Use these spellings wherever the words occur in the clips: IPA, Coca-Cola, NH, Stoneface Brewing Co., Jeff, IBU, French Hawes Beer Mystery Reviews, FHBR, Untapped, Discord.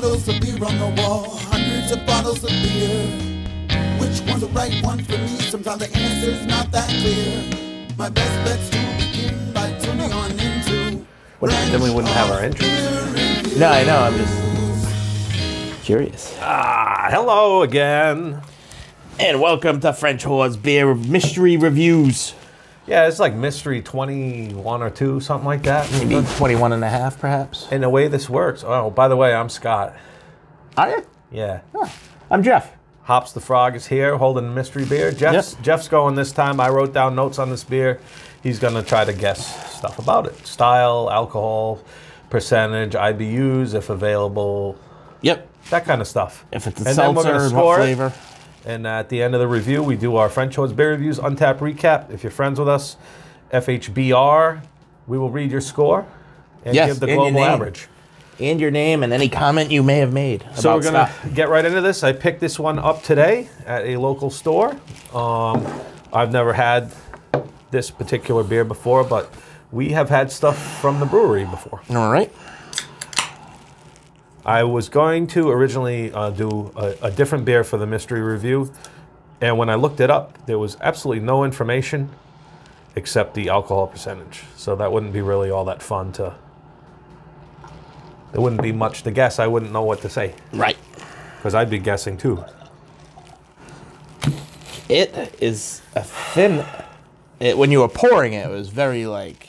bottles of beer on the wall, hundreds of bottles of beer. Which one's the right one for me? Sometimes the answer's not that clear. My best bet's to begin by tuning on into. Then we wouldn't have our intro. No, I know, I'm just curious. Ah, hello again. And welcome to French Hawes Beer Mystery Reviews. Yeah, it's like mystery 21 or 2, something like that. Maybe 21 and a half, perhaps. And the way this works. Oh, by the way, I'm Scott. Are you? Yeah. Oh, I'm Jeff. Hops the Frog is here holding a mystery beer. Jeff's going this time. I wrote down notes on this beer. He's going to try to guess stuff about it. Style, alcohol, percentage, IBUs, if available. Yep. That kind of stuff. If it's a seltzer, what flavor. And at the end of the review, we do our French Hawes Beer Reviews Untapped recap. If you're friends with us, FHBR, we will read your score and give the global average. And your name and any comment you may have made. So we're going to get right into this. I picked this one up today at a local store. I've never had this particular beer before, but we have had stuff from the brewery before. All right. I was going to originally do a different beer for the mystery review, and when I looked it up, there was absolutely no information except the alcohol percentage. So that wouldn't be really all that fun to... There wouldn't be much to guess. I wouldn't know what to say. Right. Because I'd be guessing, too. It is a thin... when you were pouring it, it was very, like...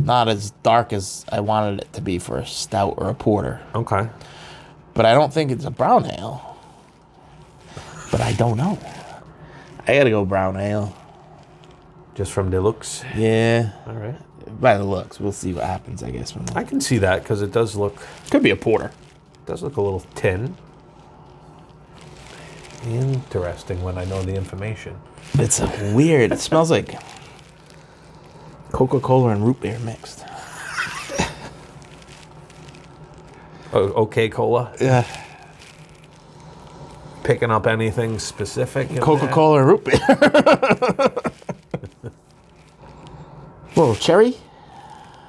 not as dark as I wanted it to be for a stout or a porter. Okay. But I don't think it's a brown ale. But I don't know. I gotta go brown ale. Just from the looks? Yeah. All right. By the looks. We'll see what happens, I guess. I can see that, because it does look... Could be a porter. It does look a little tin. Interesting when I know the information. It's weird. It smells like... Coca-Cola and root beer mixed. Okay, cola? Yeah. Picking up anything specific? Coca-Cola and root beer. Whoa, cherry?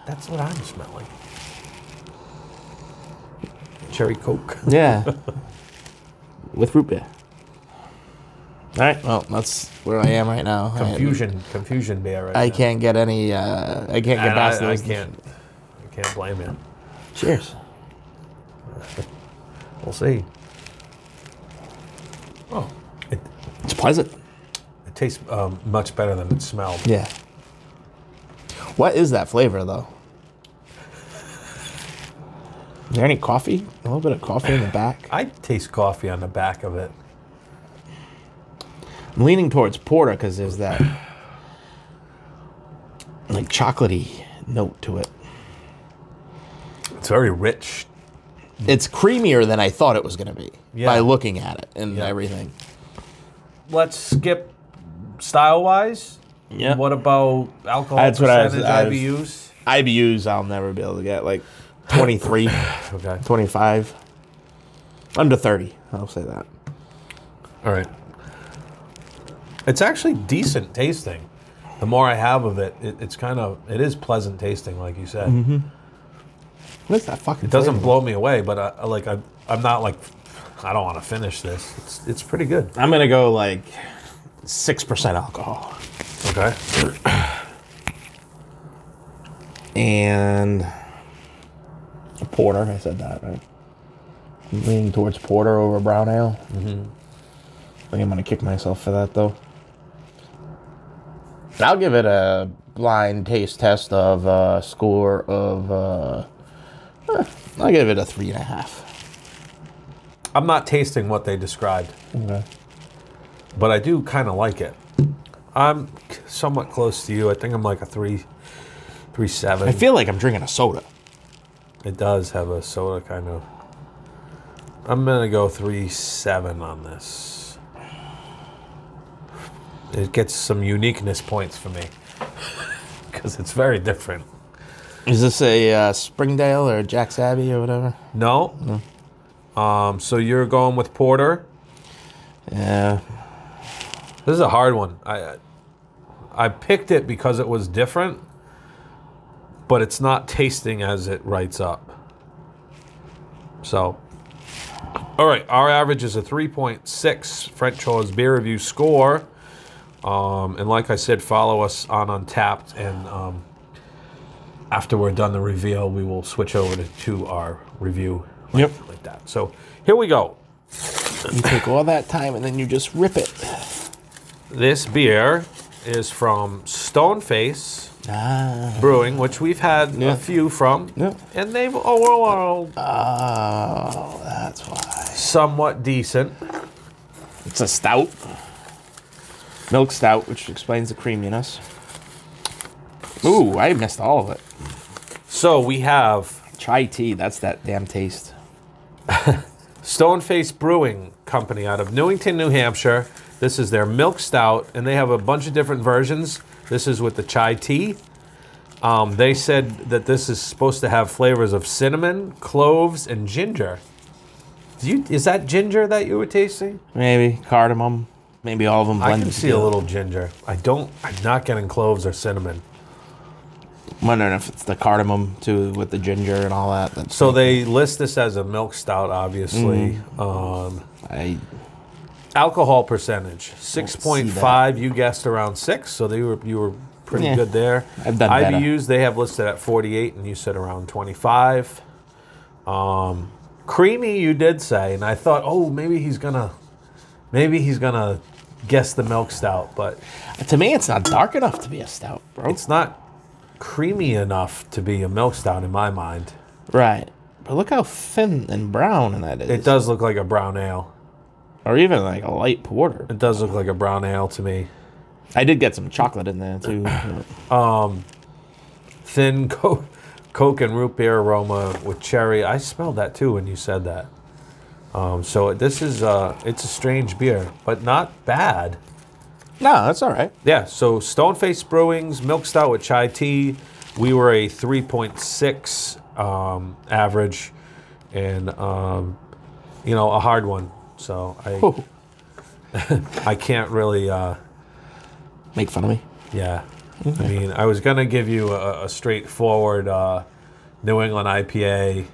That's what I'm smelling. Cherry Coke. Yeah. With root beer. All right, well, that's where I am right now. Confusion beer right now. I can't get any, I can't get past this. I can't blame you. Cheers. We'll see. Oh. It's pleasant. It tastes much better than it smelled. Yeah. What is that flavor, though? Is there any coffee? A little bit of coffee in the back? I taste coffee on the back of it. I'm leaning towards porter because there's that like chocolatey note to it. It's very rich. It's creamier than I thought it was going to be by looking at it and everything. Let's skip style-wise. Yeah. What about alcohol percentage, IBUs? IBUs I'll never be able to get, like 23, okay. 25, under 30. I'll say that. All right. It's actually decent tasting. The more I have of it, it is pleasant tasting, like you said. Mm-hmm. What's that fucking? It doesn't blow me away, but I'm not like, I don't want to finish this. It's pretty good. I'm gonna go like 6% alcohol. Okay. And a porter. I said that right. I'm leaning towards porter over brown ale. Mm-hmm. I think I'm gonna kick myself for that though. I'll give it a blind taste test of a score of, I'll give it a 3.5. I'm not tasting what they described. Okay. But I do kind of like it. I'm somewhat close to you. I think I'm like a 3.7. I feel like I'm drinking a soda. It does have a soda kind of. I'm gonna go 3.7 on this. It gets some uniqueness points for me because it's very different. Is this a Springdale or Jack's Abbey or whatever? No. So you're going with porter? Yeah. This is a hard one. I picked it because it was different, but it's not tasting as it writes up. So All right, our average is a 3.6 French Hawes Beer Review score. And like I said, follow us on Untapped, and after we're done the reveal, we will switch over to our review like that. So here we go. You take all that time and then you just rip it. This beer is from Stoneface Brewing, which we've had a few from, and they've overall that's why somewhat decent. It's a stout, milk stout, which explains the creaminess. Ooh, I missed all of it. So we have chai tea. That's that damn taste. Stoneface Brewing Company out of Newington, New Hampshire. This is their milk stout, and they have a bunch of different versions. This is with the chai tea. They said that this is supposed to have flavors of cinnamon, cloves, and ginger. Is that ginger that you were tasting? Maybe cardamom. Maybe all of them blended. I can see a little ginger. I'm not getting cloves or cinnamon. I'm wondering if it's the cardamom too with the ginger and all that. That's so they list this as a milk stout, obviously. Alcohol percentage 6.5. You guessed around 6, so you were pretty good there. I've done IBUs better. They have listed at 48, and you said around 25. Creamy, you did say, and I thought, oh, maybe he's gonna guess the milk stout, but to me, it's not dark enough to be a stout, bro. It's not creamy enough to be a milk stout in my mind. Right, but look how thin and brown that is. It does look like a brown ale. Or even like a light porter. It does look like a brown ale to me. I did get some chocolate in there too. Thin Coke and root beer aroma with cherry. I smelled that too when you said that. So this is it's a strange beer, but not bad. No, that's all right. Yeah. So Stoneface Brewing's milk stout with chai tea. We were a 3.6 average, and you know, a hard one. So I can't really make fun of me. Yeah, I mean, I was gonna give you a straightforward New England IPA,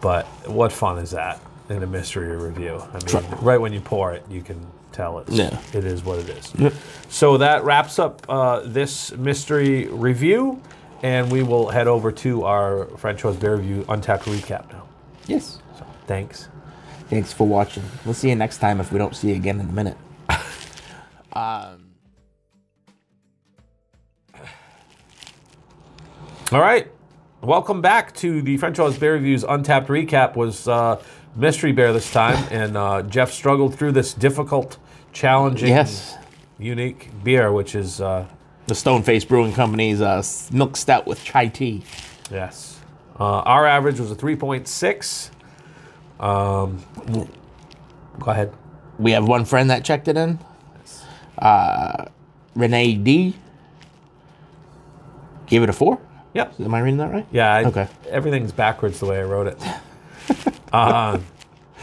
but what fun is that in a mystery review? I mean, right when you pour it, you can tell it is what it is. Yeah. So that wraps up this mystery review, and we will head over to our French Hawes Beer Review Untapped recap now. Yes. So thanks. Thanks for watching. We'll see you next time if we don't see you again in a minute. All right. Welcome back to the French Hawes Beer Reviews Untapped Recap. Was Mystery Bear this time, and Jeff struggled through this difficult, challenging, unique beer, which is... the Stoneface Brewing Company's milk stout with chai tea. Yes. Our average was a 3.6. Go ahead. We have one friend that checked it in. Renee D. gave it a 4. Yep. Am I reading that right? Yeah. Okay. Everything's backwards the way I wrote it.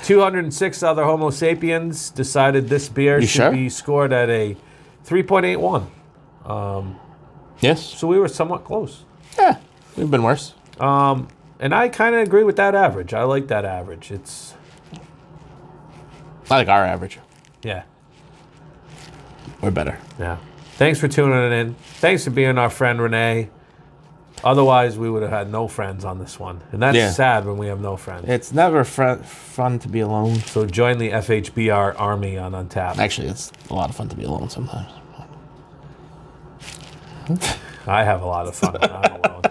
206 other Homo sapiens decided this beer should be scored at a 3.81. Yes. So we were somewhat close. Yeah. We've been worse. And I kind of agree with that average. I like that average. I like our average. Yeah. We're better. Yeah. Thanks for tuning in. Thanks for being our friend, Renee. Otherwise, we would have had no friends on this one. And that's sad when we have no friends. It's never fun to be alone. So join the FHBR army on Untapped. Actually, it's a lot of fun to be alone sometimes. I have a lot of fun when I'm alone.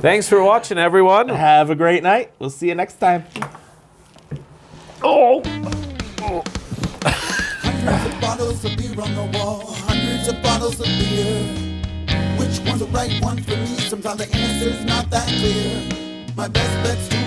Thanks for watching, everyone. Have a great night. We'll see you next time. Oh. Hundreds of bottles of beer on the wall. Hundreds of bottles of beer. Which one's the right one for me? Sometimes the answer's not that clear. My best bet's